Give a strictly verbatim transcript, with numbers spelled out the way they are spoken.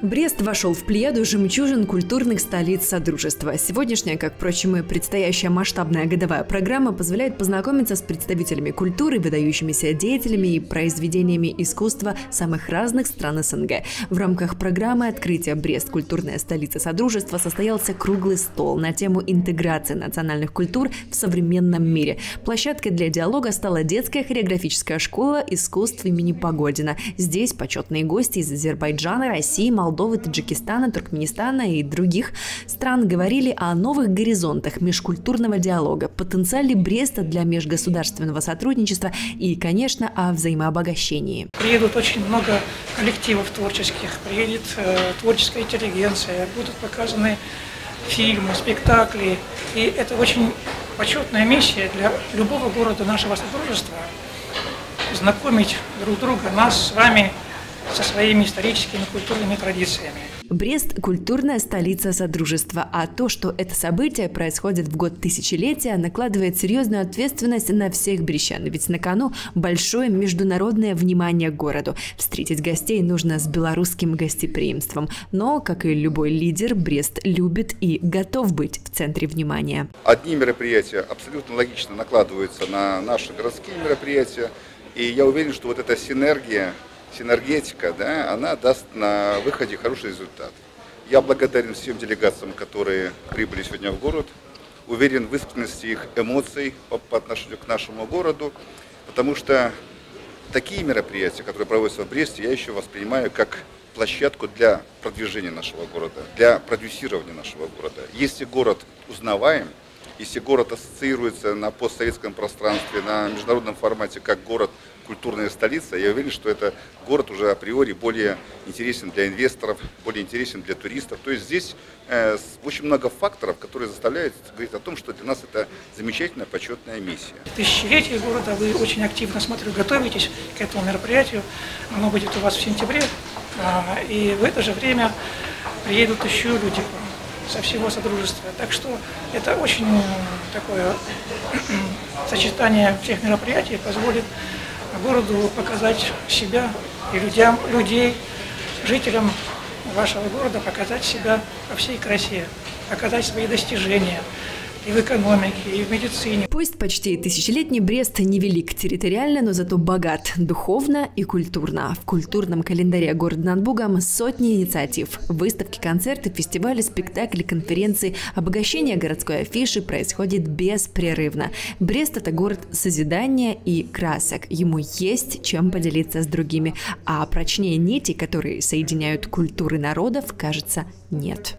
Брест вошел в плеяду жемчужин культурных столиц Содружества. Сегодняшняя, как, впрочем, и предстоящая масштабная годовая программа позволяет познакомиться с представителями культуры, выдающимися деятелями и произведениями искусства самых разных стран СНГ. В рамках программы открытия «Брест. Культурная столица Содружества» состоялся круглый стол на тему интеграции национальных культур в современном мире. Площадкой для диалога стала детская хореографическая школа искусств имени Погодина. Здесь почетные гости из Азербайджана, России, Молдавии, Молдовы, Таджикистана, Туркменистана и других стран говорили о новых горизонтах межкультурного диалога, потенциале Бреста для межгосударственного сотрудничества и, конечно, о взаимообогащении. Приедут очень много коллективов творческих, приедет э, творческая интеллигенция, будут показаны фильмы, спектакли. И это очень почетная миссия для любого города нашего содружества – знакомить друг друга, нас с вами, со своими историческими культурными традициями. Брест – культурная столица Содружества, а то, что это событие происходит в год тысячелетия, накладывает серьезную ответственность на всех брещан, ведь на кону большое международное внимание к городу. Встретить гостей нужно с белорусским гостеприимством, но, как и любой лидер, Брест любит и готов быть в центре внимания. Одни мероприятия абсолютно логично накладываются на наши городские мероприятия, и я уверен, что вот эта синергия, синергетика, да, она даст на выходе хороший результат. Я благодарен всем делегациям, которые прибыли сегодня в город. Уверен в искренности их эмоций по, по отношению к нашему городу, потому что такие мероприятия, которые проводятся в Бресте, я еще воспринимаю как площадку для продвижения нашего города, для продюсирования нашего города. Если город узнаваем, если город ассоциируется на постсоветском пространстве, на международном формате как город, культурная столица, я уверен, что этот город уже априори более интересен для инвесторов, более интересен для туристов. То есть здесь э, очень много факторов, которые заставляют говорить о том, что для нас это замечательная, почетная миссия. Тысячелетие города, вы очень активно, смотрю, готовитесь к этому мероприятию. Оно будет у вас в сентябре, а, и в это же время приедут еще люди со всего Содружества. Так что это очень такое сочетание всех мероприятий позволит городу показать себя и людям, людей, жителям вашего города показать себя во всей красе, показать свои достижения и в экономике, и в медицине. Пусть почти тысячелетний Брест невелик территориально, но зато богат духовно и культурно. В культурном календаре города над Бугом сотни инициатив. Выставки, концерты, фестивали, спектакли, конференции. Обогащение городской афиши происходит беспрерывно. Брест – это город созидания и красок. Ему есть чем поделиться с другими. А прочнее нити, которые соединяют культуры народов, кажется, нет.